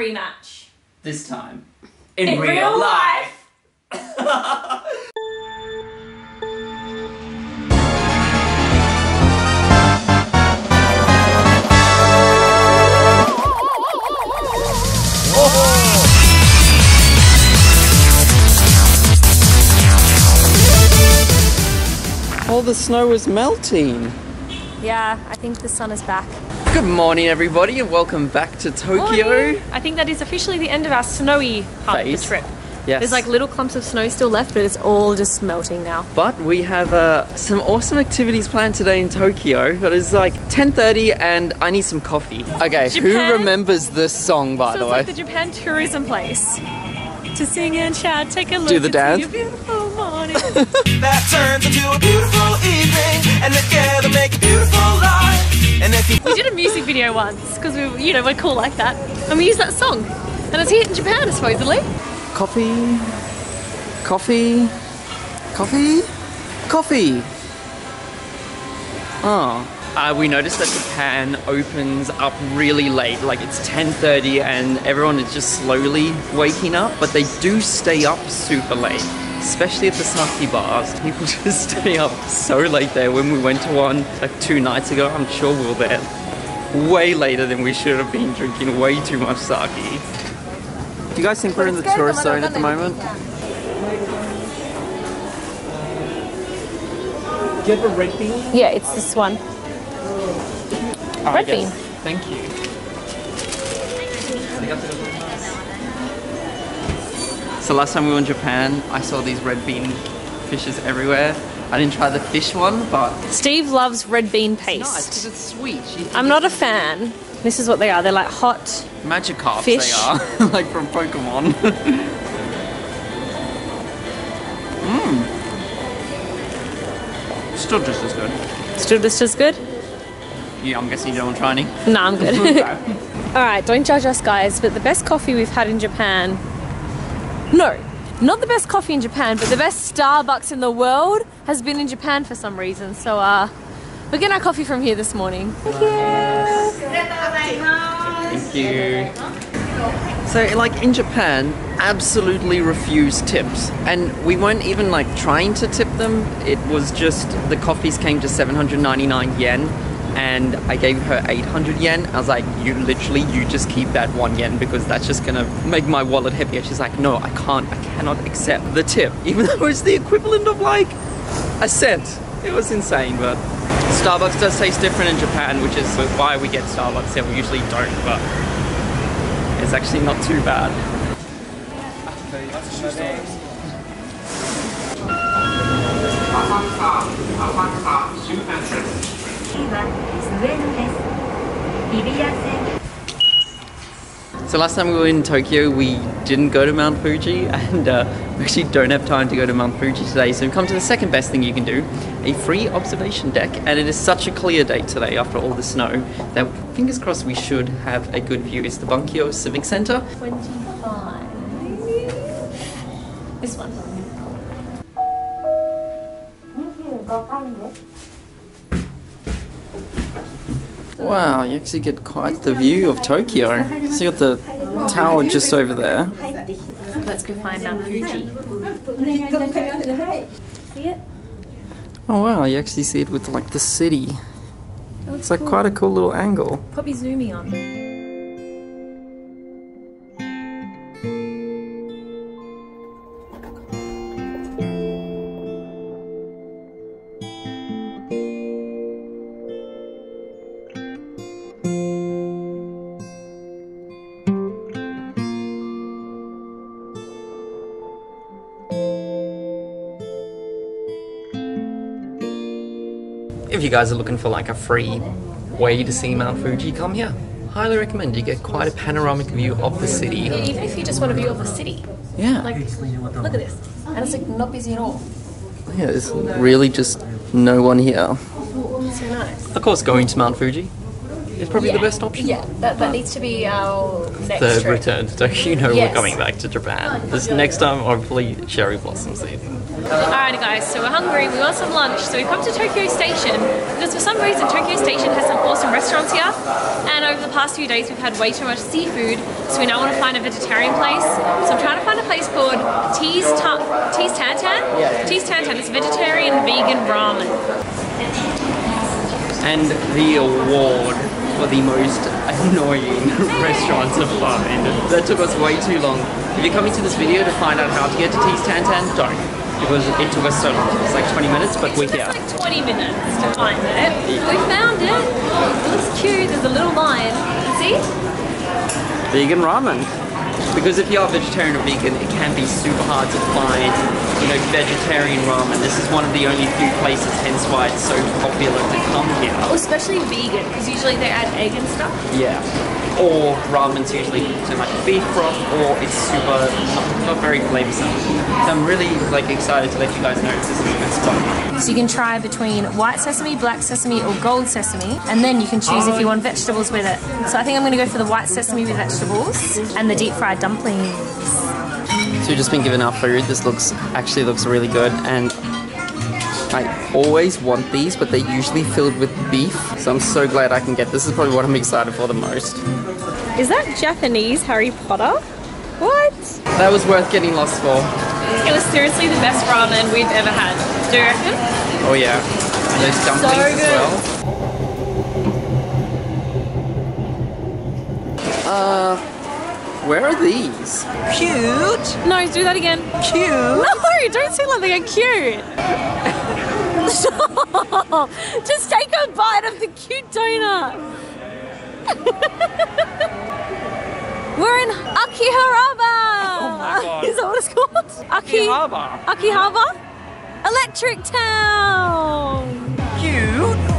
rematch. This time. In real life. All the snow is melting. Yeah, I think the sun is back. Good morning everybody and welcome back to Tokyo. Morning. I think that is officially the end of our snowy part of the trip. Yes. There's like little clumps of snow still left, but it's all just melting now. But we have some awesome activities planned today in Tokyo. It is like 10:30 and I need some coffee. Okay, Japan. Who remembers this song by the way? It's like the Japan tourism place. To sing and shout, take a look. Do the dance. That turns into a beautiful evening, and together make a beautiful life. And if you... We did a music video once because we, you know, we're cool like that, and we used that song, and it's here in Japan supposedly. Coffee, coffee, coffee, coffee. Oh. We noticed that Japan opens up really late, like it's 10:30 and everyone is just slowly waking up, but they do stay up super late, especially at the sake bars. People just stay up so late there. When we went to one like 2 nights ago, I'm sure we were there way later than we should have been, drinking way too much sake. Do you guys think we're in the tourist zone at the moment? Do you have a red bean? Yeah, it's this one. Oh, red bean. Thank you. So last time we were in Japan, I saw these red bean fishes everywhere. I didn't try the fish one, but... Steve loves red bean paste. It's nice, because it's sweet. I'm not a fan. This is what they are. They're like hot Magikarps fish. They are, like from Pokemon. Mmm. Still just as good. Still just as good? Yeah, I'm guessing you don't want to try any? No, I'm good. Alright, don't judge us guys, but the best coffee we've had in Japan... No, not the best coffee in Japan, but the best Starbucks in the world has been in Japan for some reason. So, we're getting our coffee from here this morning. Thank you! Thank you. So, like, in Japan, absolutely refuse tips. And we weren't even, like, trying to tip them. It was just, the coffees came to 799 yen. And I gave her 800 yen. I was like, you just keep that 1 yen because that's just gonna make my wallet heavier. She's like, no, I cannot accept the tip. Even though it's the equivalent of like a cent. It was insane, but Starbucks does taste different in Japan, which is why we get Starbucks here. We usually don't, but it's actually not too bad. So last time we were in Tokyo, we didn't go to Mount Fuji, and we actually don't have time to go to Mount Fuji today, so we've come to the second best thing you can do, a free observation deck, and it is such a clear day today after all the snow that, fingers crossed, we should have a good view. It's the Bunkyo Civic Center. 25. This one. 25. Wow, you actually get quite the view of Tokyo. So you got the tower just over there. Let's go find Mount Fuji. See it? Oh wow, you actually see it with like the city. It's like quite a cool little angle. Probably zooming on. If you guys are looking for like a free way to see Mount Fuji, come here. Highly recommend. You get quite a panoramic view of the city. Yeah, even if you just want a view of the city. Yeah. Like, look at this. And it's like not busy at all. Yeah, there's really just no one here. It's so nice. Of course, going to Mount Fuji, is probably the best option. Yeah, that needs to be our next trip. Return to Tokyo. You know we're coming back to Japan. This next time, hopefully, cherry blossom season. Alrighty guys, so we're hungry, we want some lunch, so we've come to Tokyo Station because for some reason Tokyo Station has some awesome restaurants here, and over the past few days we've had way too much seafood, so we now want to find a vegetarian place. So I'm trying to find a place called Teas Tan Tan? Yeah. Teas Tan Tan, it's vegetarian vegan ramen. And the award for the most annoying restaurants of love, and that took us way too long. If you're coming to this video to find out how to get to Teas Tan Tan, don't. It took us so long, it was like 20 minutes, but we're here. It took us like 20 minutes to find it. We found it. It looks cute, there's a little line. See? Vegan ramen. Because if you are vegetarian or vegan, it can be super hard to find, you know, vegetarian ramen. This is one of the only few places, hence why it's so popular to come here. Well, especially vegan, because usually they add egg and stuff. Yeah. Or ramen's usually too much beef broth, or it's super, not very flavoursome. So I'm really like excited to let you guys know this is a good spot. So you can try between white sesame, black sesame, or gold sesame, and then you can choose if you want vegetables with it. So I think I'm going to go for the white sesame with vegetables and the deep fried dumplings. So we've just been given our food. This actually looks really good, and I always want these, but they're usually filled with beef, so I'm so glad I can get this. This is probably what I'm excited for the most. Is that Japanese Harry Potter? What? That was worth getting lost for. It was seriously the best ramen we've ever had. Do you reckon? Oh yeah. And those dumplings so good as well. Where are these? Cute. No, do that again. Cute. No, don't say like they are cute. Just take a bite of the cute donut. We're in Akihabara. Oh my God. Is that what it's called? Akihabara. Akihabara? Electric Town. Cute.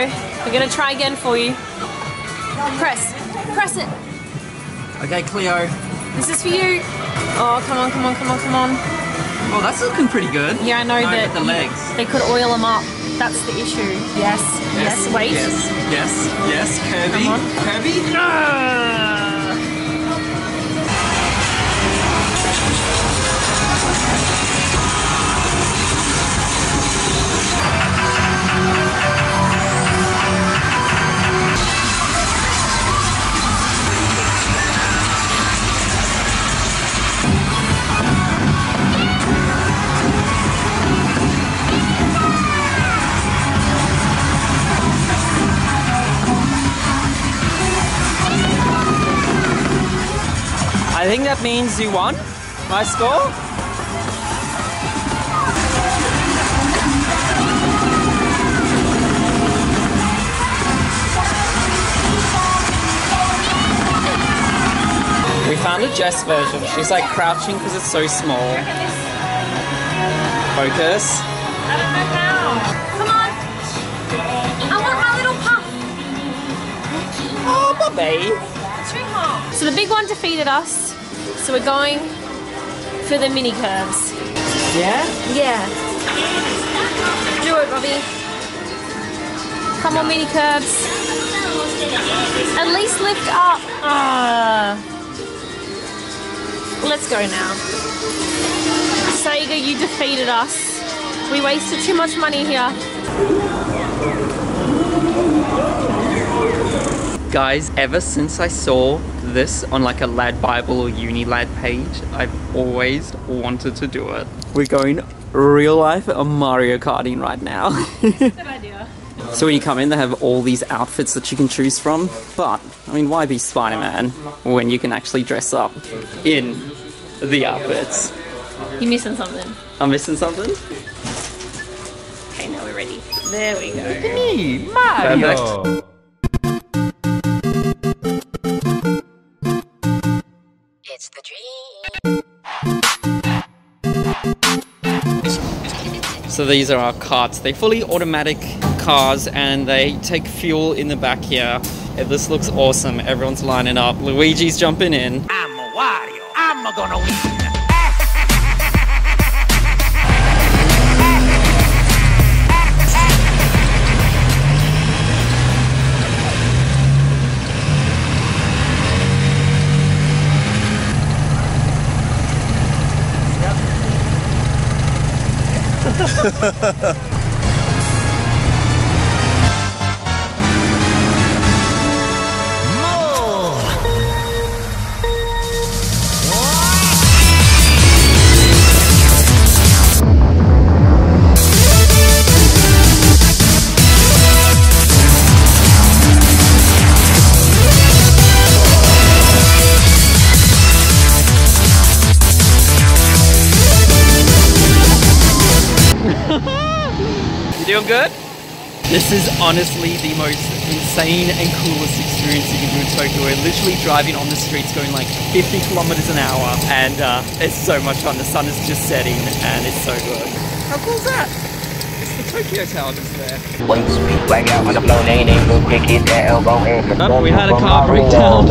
We're gonna try again for you. Press it. Okay, Cleo. This is for you. Oh, come on. Oh, that's looking pretty good. Yeah, I know that. The legs. They could oil them up. That's the issue. Yes. Yes. Wait. Yes. Kirby. Come on. Kirby. No! I think that means you won my score. We found a Jess version. She's like crouching because it's so small. Focus. I don't know how. Come on. I want my little puff. Oh, Bobby. So the big one defeated us, so we're going for the mini curves. Yeah? Yeah. Do it, Robbie. Come on, mini curves. At least lift up. Let's go now. Sega, you defeated us. We wasted too much money here. Guys, ever since I saw this on like a Lad Bible or Unilad page, I've always wanted to do it. We're going real life Mario Karting right now. Good idea. So when you come in, they have all these outfits that you can choose from, but I mean, why be Spider-Man when you can actually dress up in the outfits? You're missing something. I'm missing something? Okay, now we're ready. There we go. Look at me, Mario! Perfect. So these are our carts. They're fully automatic cars and they take fuel in the back here. This looks awesome. Everyone's lining up. Luigi's jumping in. I'm a Wario. I'm gonna win. Good? This is honestly the most insane and coolest experience you can do in Tokyo. We're literally driving on the streets going like 50 kilometers an hour and it's so much fun. The sun is just setting and it's so good. How cool is that? It's the Tokyo Tower just there. Oh, we had a car breakdown.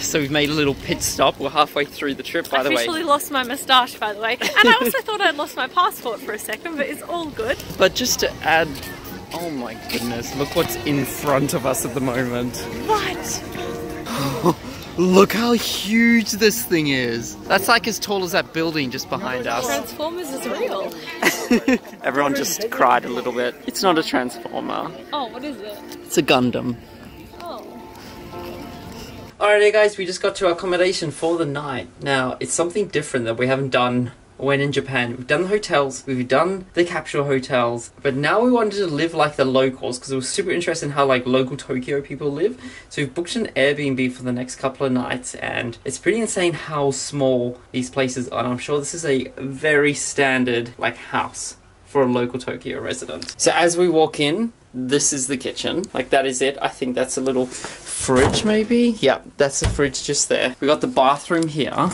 So we've made a little pit stop. We're halfway through the trip, by the way. I officially lost my moustache, by the way. And I also thought I'd lost my passport for a second, but it's all good. But just to add, oh my goodness, look what's in front of us at the moment. What? Look how huge this thing is. That's like as tall as that building just behind us. Transformers is real. Everyone just cried a little bit. It's not a transformer. Oh, what is it? It's a Gundam. Alrighty guys, we just got to our accommodation for the night. Now, it's something different that we haven't done when in Japan. We've done the hotels, we've done the capsule hotels, but now we wanted to live like the locals because it was super interesting how like local Tokyo people live. So we've booked an Airbnb for the next couple of nights and it's pretty insane how small these places are. And I'm sure this is a very standard like house for a local Tokyo resident. So as we walk in, this is the kitchen. Like that is it. I think that's a little fridge maybe. Yeah, that's the fridge just there. We got the bathroom here,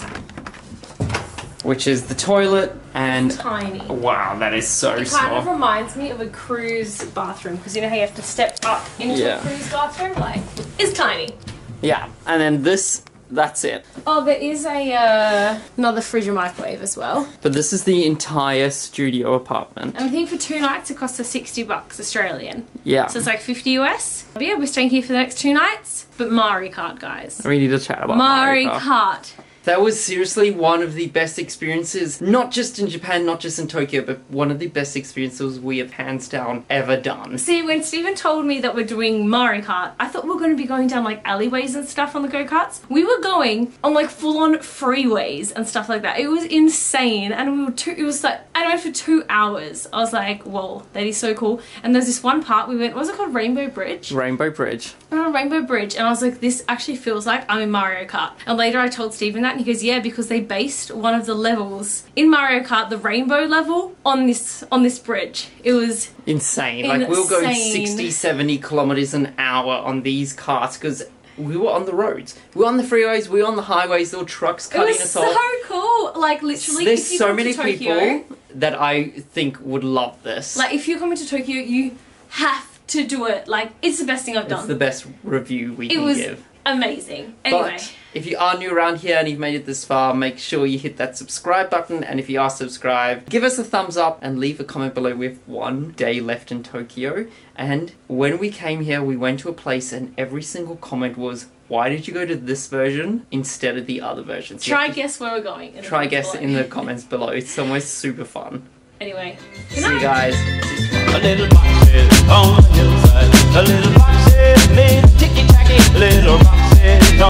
which is the toilet and tiny. Wow, that is so small. It kind of reminds me of a cruise bathroom because you know how you have to step up into a cruise bathroom. Like it's tiny. Yeah, and then this. That's it. Oh, there is a another fridge and microwave as well. But this is the entire studio apartment. And I think for two nights it costs us 60 bucks Australian. Yeah. So it's like 50 US. But yeah, we're staying here for the next two nights. But MariCar, guys. We need to chat about MariCar. That was seriously one of the best experiences, not just in Japan, not just in Tokyo, but one of the best experiences we have hands down ever done. See, when Stephen told me that we're doing Mario Kart, I thought we were going to be going down like alleyways and stuff on the go-karts. We were going on like full-on freeways and stuff like that. It was insane, and I went for 2 hours. I was like, whoa, that is so cool. And there's this one part we went, what was it called? Rainbow Bridge? Rainbow Bridge. Oh, Rainbow Bridge, and I was like, this actually feels like I'm in Mario Kart. And later I told Stephen that. And he goes, yeah, because they based one of the levels in Mario Kart, the rainbow level, on this bridge. It was insane. Like we'll go 60, 70 kilometers an hour on these carts because we were on the roads. We were on the freeways, we were on the highways, there were trucks cutting us off. It was so cool. Like literally, there's so many people that I think would love this. Like if you're coming to Tokyo, you have to do it. Like it's the best thing I've done. It's the best review we can give. Amazing. Anyway. But if you are new around here and you've made it this far, make sure you hit that subscribe button, and if you are subscribed, give us a thumbs up and leave a comment below with 1 day left in Tokyo. And when we came here, we went to a place and every single comment was, why did you go to this version instead of the other version? So try guess where we're going. Try guess in the comments below. It's somewhere super fun. Anyway. See you guys. A little boxes on the hillside, a little boxes, little ticky-tacky, little boxes.